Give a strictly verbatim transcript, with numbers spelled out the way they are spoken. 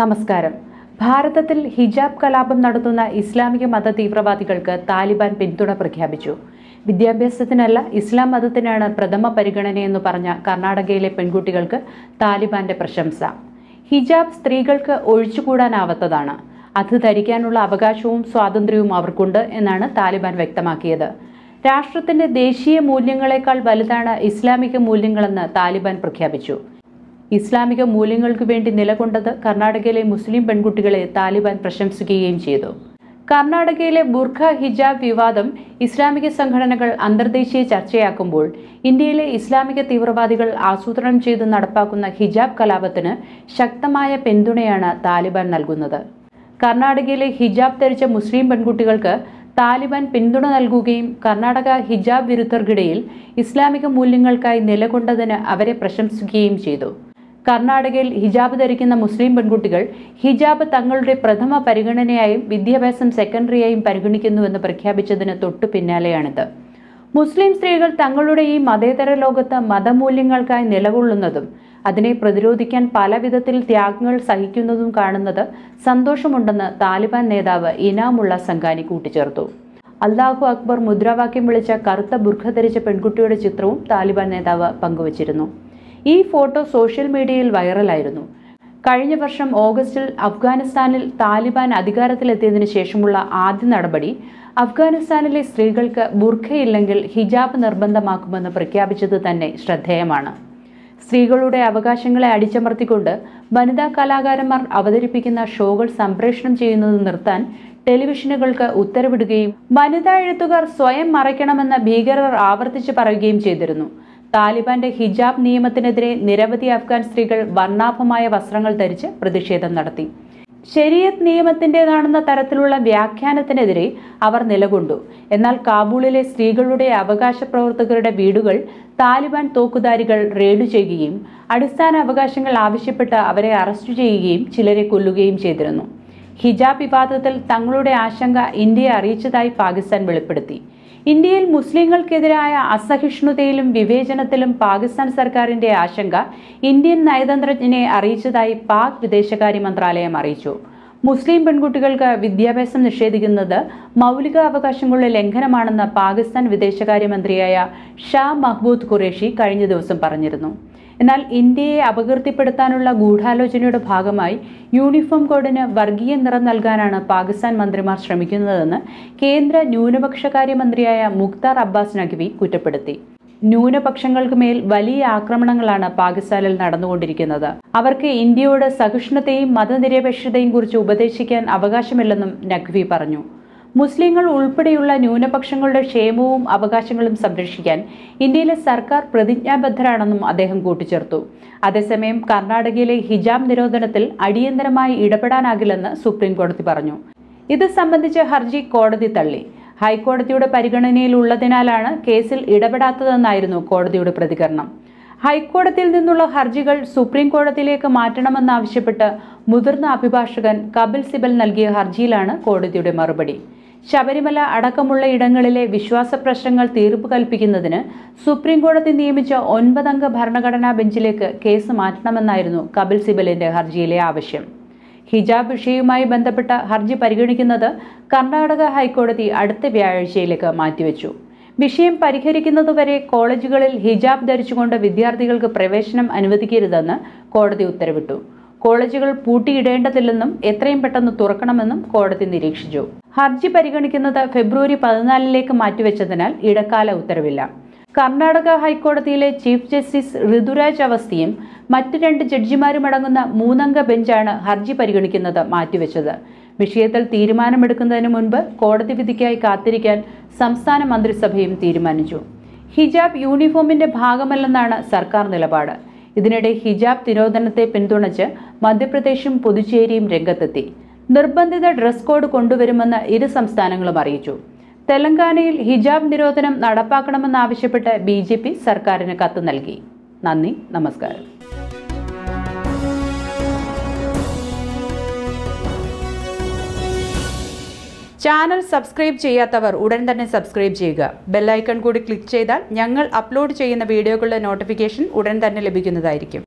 നമസ്കാരം. ഭാരതത്തിൽ ഹിജാബ് കലാപം നടത്തുന്ന ഇസ്ലാമിക മത തീവ്രവാദികൾക്ക് താലിബാൻ പിന്തുണ പ്രഖ്യാപിച്ചു. വിദ്യാഭ്യാസത്തിനല്ല ഇസ്ലാം മതത്തിനാണ് പ്രഥമ പരിഗണനയെന്ന് പറഞ്ഞ കർണാടകയിലെ പെൺകുട്ടികൾക്ക് താലിബാന്റെ പ്രശംസ. ഹിജാബ് സ്ത്രീകൾക്ക് ഒഴിച്ചുകൂടാനാവാത്തതാണ്, അത് ധരിക്കാനുള്ള അവകാശവും സ്വാതന്ത്ര്യവും അവർക്കുണ്ട് എന്നാണ് താലിബാൻ വ്യക്തമാക്കിയത്. രാഷ്ട്രത്തിന്റെ ദേശീയ മൂല്യങ്ങളെക്കാൾ വലുതാണ് ഇസ്ലാമിക മൂല്യങ്ങളെന്ന് താലിബാൻ പ്രഖ്യാപിച്ചു. ഇസ്ലാമിക മൂല്യങ്ങൾക്ക് വേണ്ടി നിലകൊണ്ടത് കർണാടകയിലെ മുസ്ലിം പെൺകുട്ടികളെ താലിബാൻ പ്രശംസിക്കുകയും ചെയ്തു. കർണാടകയിലെ ബുർഖ ഹിജാബ് വിവാദം ഇസ്ലാമിക സംഘടനകൾ അന്തർദേശീയ ചർച്ചയാക്കുമ്പോൾ ഇന്ത്യയിലെ ഇസ്ലാമിക തീവ്രവാദികൾ ആസൂത്രണം ചെയ്ത് നടപ്പാക്കുന്ന ഹിജാബ് കലാപത്തിന് ശക്തമായ പിന്തുണയാണ് താലിബാൻ നൽകുന്നത്. കർണാടകയിലെ ഹിജാബ് ധരിച്ച മുസ്ലിം പെൺകുട്ടികൾക്ക് താലിബാൻ പിന്തുണ നൽകുകയും കർണാടക ഹിജാബ് വിരുദ്ധർക്കിടയിൽ ഇസ്ലാമിക മൂല്യങ്ങൾക്കായി നിലകൊണ്ടതിന് അവരെ പ്രശംസിക്കുകയും ചെയ്തു. കർണാടകയിൽ ഹിജാബ് ധരിക്കുന്ന മുസ്ലിം പെൺകുട്ടികൾ ഹിജാബ് തങ്ങളുടെ പ്രഥമ പരിഗണനയായും വിദ്യാഭ്യാസം സെക്കൻഡറിയായും പരിഗണിക്കുന്നുവെന്ന് പ്രഖ്യാപിച്ചതിന് തൊട്ടു പിന്നാലെയാണിത്. മുസ്ലിം സ്ത്രീകൾ തങ്ങളുടെ ഈ മതേതര ലോകത്ത് മതമൂല്യങ്ങൾക്കായി നിലകൊള്ളുന്നതും അതിനെ പ്രതിരോധിക്കാൻ പല വിധത്തിൽ ത്യാഗങ്ങൾ സഹിക്കുന്നതും കാണുന്നത് സന്തോഷമുണ്ടെന്ന് താലിബാൻ നേതാവ് ഇനാമുള്ള സംഘാനി കൂട്ടിച്ചേർത്തു. അല്ലാഹു അക്ബർ മുദ്രാവാക്യം വിളിച്ച കറുത്ത ബുർഖ ധരിച്ച പെൺകുട്ടിയുടെ ചിത്രവും താലിബാൻ നേതാവ് പങ്കുവച്ചിരുന്നു. ഈ ഫോട്ടോ സോഷ്യൽ മീഡിയയിൽ വൈറലായിരുന്നു. കഴിഞ്ഞ വർഷം ഓഗസ്റ്റിൽ അഫ്ഗാനിസ്ഥാനിൽ താലിബാൻ അധികാരത്തിലെത്തിയതിനു ശേഷമുള്ള ആദ്യ നടപടി അഫ്ഗാനിസ്ഥാനിലെ സ്ത്രീകൾക്ക് ബുർഖയില്ലെങ്കിൽ ഹിജാബ് നിർബന്ധമാക്കുമെന്ന് പ്രഖ്യാപിച്ചത് തന്നെ ശ്രദ്ധേയമാണ്. സ്ത്രീകളുടെ അവകാശങ്ങളെ അടിച്ചമർത്തിക്കൊണ്ട് വനിതാ കലാകാരന്മാർ അവതരിപ്പിക്കുന്ന ഷോകൾ സംപ്രേഷണം ചെയ്യുന്നത് നിർത്താൻ ടെലിവിഷനുകൾക്ക് ഉത്തരവിടുകയും വനിതാ എഴുത്തുകാർ സ്വയം മറയ്ക്കണമെന്ന് ഭീകരർ ആവർത്തിച്ച് പറയുകയും ചെയ്തിരുന്നു. താലിബാന്റെ ഹിജാബ് നിയമത്തിനെതിരെ നിരവധി അഫ്ഗാൻ സ്ത്രീകൾ വർണ്ണാഭമായ വസ്ത്രങ്ങൾ ധരിച്ച് പ്രതിഷേധം നടത്തി. ശരീഅത്ത് നിയമത്തിൻ്റെതാണെന്ന തരത്തിലുള്ള വ്യാഖ്യാനത്തിനെതിരെ അവർ നിലകൊണ്ടു. എന്നാൽ കാബൂളിലെ സ്ത്രീകളുടെ അവകാശ പ്രവർത്തകരുടെ വീടുകൾ താലിബാൻ തോക്കുധാരികൾ റെയ്ഡ് ചെയ്യുകയും അടിസ്ഥാന അവകാശങ്ങൾ ആവശ്യപ്പെട്ട് അവരെ അറസ്റ്റ് ചെയ്യുകയും ചിലരെ കൊല്ലുകയും ചെയ്തിരുന്നു. ഹിജാബ് വിവാദത്തിൽ തങ്ങളുടെ ആശങ്ക ഇന്ത്യയെ അറിയിച്ചതായി പാകിസ്ഥാൻ വെളിപ്പെടുത്തി. ഇന്ത്യയിൽ മുസ്ലിങ്ങൾക്കെതിരായ അസഹിഷ്ണുതയിലും വിവേചനത്തിലും പാകിസ്ഥാൻ സർക്കാരിന്റെ ആശങ്ക ഇന്ത്യൻ നയതന്ത്രജ്ഞനെ അറിയിച്ചതായി പാക് വിദേശകാര്യ മന്ത്രാലയം അറിയിച്ചു. മുസ്ലിം പെൺകുട്ടികൾക്ക് വിദ്യാഭ്യാസം നിഷേധിക്കുന്നത് മൗലിക അവകാശങ്ങളുടെ ലംഘനമാണെന്ന് പാകിസ്ഥാൻ വിദേശകാര്യമന്ത്രിയായ ഷാ മഹ്മൂദ് ഖുറേഷി കഴിഞ്ഞ ദിവസം പറഞ്ഞിരുന്നു. എന്നാൽ ഇന്ത്യയെ അപകീർത്തിപ്പെടുത്താനുള്ള ഗൂഢാലോചനയുടെ ഭാഗമായി യൂണിഫോം കോഡിന് വർഗീയ നിറം നൽകാനാണ് പാകിസ്ഥാൻ മന്ത്രിമാർ ശ്രമിക്കുന്നതെന്ന് കേന്ദ്ര ന്യൂനപക്ഷകാര്യമന്ത്രിയായ മുഖ്താർ അബ്ബാസ് നഖ്വി കുറ്റപ്പെടുത്തി. ന്യൂനപക്ഷങ്ങൾക്ക് മേൽ വലിയ ആക്രമണങ്ങളാണ് പാകിസ്ഥാനിൽ നടന്നുകൊണ്ടിരിക്കുന്നത്. അവർക്ക് ഇന്ത്യയോട് സഹിഷ്ണുതയും മതനിരപേക്ഷതയും കുറിച്ച് ഉപദേശിക്കാൻ അവകാശമില്ലെന്നും നഖ്വി പറഞ്ഞു. മുസ്ലിങ്ങൾ ഉൾപ്പെടെയുള്ള ന്യൂനപക്ഷങ്ങളുടെ ക്ഷേമവും അവകാശങ്ങളും സംരക്ഷിക്കാൻ ഇന്ത്യയിലെ സർക്കാർ പ്രതിജ്ഞാബദ്ധരാണെന്നും അദ്ദേഹം കൂട്ടിച്ചേർത്തു. അതേസമയം കർണാടകയിലെ ഹിജാബ് നിരോധനത്തിൽ അടിയന്തരമായി ഇടപെടാനാകില്ലെന്ന് സുപ്രീം കോടതി പറഞ്ഞു. ഇത് സംബന്ധിച്ച ഹർജി കോടതി തള്ളി. ഹൈക്കോടതിയുടെ പരിഗണനയിലുള്ളതിനാലാണ് കേസിൽ ഇടപെടാത്തതെന്നായിരുന്നു കോടതിയുടെ പ്രതികരണം. ഹൈക്കോടതിയിൽ നിന്നുള്ള ഹർജികൾ സുപ്രീം കോടതിയിലേക്ക് മാറ്റണമെന്നാവശ്യപ്പെട്ട് മുതിർന്ന അഭിഭാഷകൻ കപിൽ സിബൽ നൽകിയ ഹർജിയിലാണ് കോടതിയുടെ മറുപടി. ശബരിമല അടക്കമുള്ള ഇടങ്ങളിലെ വിശ്വാസ പ്രശ്നങ്ങൾ തീർപ്പ് കൽപ്പിക്കുന്നതിന് സുപ്രീം കോടതി നിയമിച്ച ഒൻപതംഗ ഭരണഘടനാ ബെഞ്ചിലേക്ക് കേസ് മാറ്റണമെന്നായിരുന്നു കപിൽ സിബലിന്റെ ഹർജിയിലെ ആവശ്യം. ഹിജാബ് വിഷയവുമായി ബന്ധപ്പെട്ട ഹർജി പരിഗണിക്കുന്നത് കർണാടക ഹൈക്കോടതി അടുത്ത വ്യാഴാഴ്ചയിലേക്ക് മാറ്റിവെച്ചു. വിഷയം പരിഹരിക്കുന്നതുവരെ കോളേജുകളിൽ ഹിജാബ് ധരിച്ചുകൊണ്ട് വിദ്യാർത്ഥികൾക്ക് പ്രവേശനം അനുവദിക്കരുതെന്ന് കോടതി ഉത്തരവിട്ടു. കോളേജുകൾ പൂട്ടിയിടേണ്ടതില്ലെന്നും എത്രയും പെട്ടെന്ന് തുറക്കണമെന്നും കോടതി നിരീക്ഷിച്ചു. ഹർജി പരിഗണിക്കുന്നത് ഫെബ്രുവരി പതിനാലിലേക്ക് മാറ്റിവെച്ചതിനാൽ ഇടക്കാല ഉത്തരവില്ല. കർണാടക ഹൈക്കോടതിയിലെ ചീഫ് ജസ്റ്റിസ് ഋതുരാജ് അവസ്ഥയും മറ്റ് രണ്ട് ജഡ്ജിമാരുമടങ്ങുന്ന മൂന്നംഗ ബെഞ്ചാണ് ഹർജി പരിഗണിക്കുന്നത് മാറ്റിവെച്ചത്. വിഷയത്തിൽ തീരുമാനമെടുക്കുന്നതിന് മുൻപ് കോടതി വിധിക്കായി കാത്തിരിക്കാൻ സംസ്ഥാന മന്ത്രിസഭയും തീരുമാനിച്ചു. ഹിജാബ് യൂണിഫോമിന്റെ ഭാഗമല്ലെന്നാണ് സർക്കാർ നിലപാട്. ഇതിനിടെ ഹിജാബ് നിരോധനത്തെ പിന്തുണച്ച് മധ്യപ്രദേശും പുതുച്ചേരിയും രംഗത്തെത്തി. നിർബന്ധിത ഡ്രസ് കോഡ് കൊണ്ടുവരുമെന്ന് ഇരു സംസ്ഥാനങ്ങളും അറിയിച്ചു. തെലങ്കാനയിൽ ഹിജാബ് നിരോധനം നടപ്പാക്കണമെന്നാവശ്യപ്പെട്ട് ബി ജെ പി സർക്കാരിന് കത്ത് നൽകി. നന്ദി, നമസ്കാരം. ചാനൽ സബ്സ്ക്രൈബ് ചെയ്യാത്തവർ ഉടൻ തന്നെ സബ്സ്ക്രൈബ് ചെയ്യുക. ബെൽ ഐക്കൺ കൂടി ക്ലിക്ക് ചെയ്താൽ ഞങ്ങൾ അപ്ലോഡ് ചെയ്യുന്ന വീഡിയോകളുടെ നോട്ടിഫിക്കേഷൻ ഉടൻ തന്നെ ലഭിക്കുന്നതായിരിക്കും.